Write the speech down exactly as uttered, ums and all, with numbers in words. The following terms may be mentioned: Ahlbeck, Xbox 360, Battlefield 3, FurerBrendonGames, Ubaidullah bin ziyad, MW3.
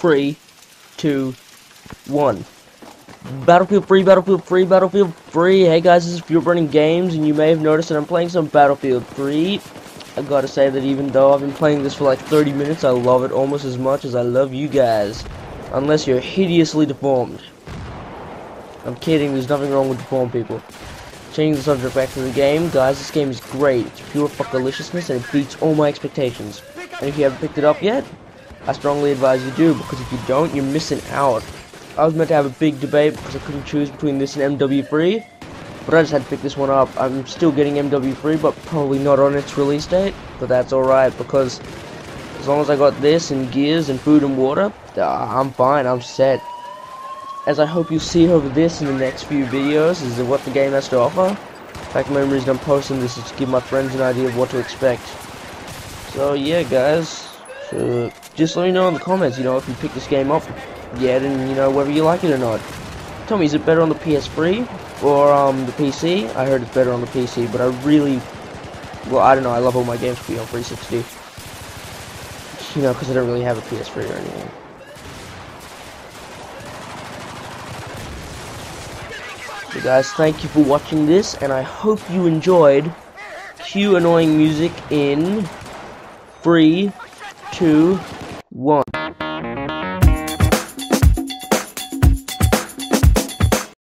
three, two, one. Battlefield three, Battlefield three, Battlefield three. Hey guys, this is FurerBrendonGames, and you may have noticed that I'm playing some Battlefield three. I gotta say that even though I've been playing this for like thirty minutes, I love it almost as much as I love you guys. Unless you're hideously deformed. I'm kidding, there's nothing wrong with deformed people. Changing the subject back to the game, guys, this game is great. It's pure fuckaliciousness and it beats all my expectations. And if you haven't picked it up yet, I strongly advise you do, because if you don't, you're missing out. I was meant to have a big debate because I couldn't choose between this and M W three, but I just had to pick this one up. I'm still getting M W three, but probably not on its release date, but that's alright, because as long as I got this and gears and food and water, I'm fine, I'm set. As I hope you see over this in the next few videos, is what the game has to offer. In fact, the main reason I'm posting this is to give my friends an idea of what to expect. So yeah, guys, so just let me know in the comments, you know, if you pick this game up yet, and you know whether you like it or not. Tell me, is it better on the P S three or um the P C? I heard it's better on the P C, but I really, well, I don't know. I love all my games to be on three sixty. You know, because I don't really have a P S three or anything. So guys, thank you for watching this, and I hope you enjoyed. Cue annoying music in three, two.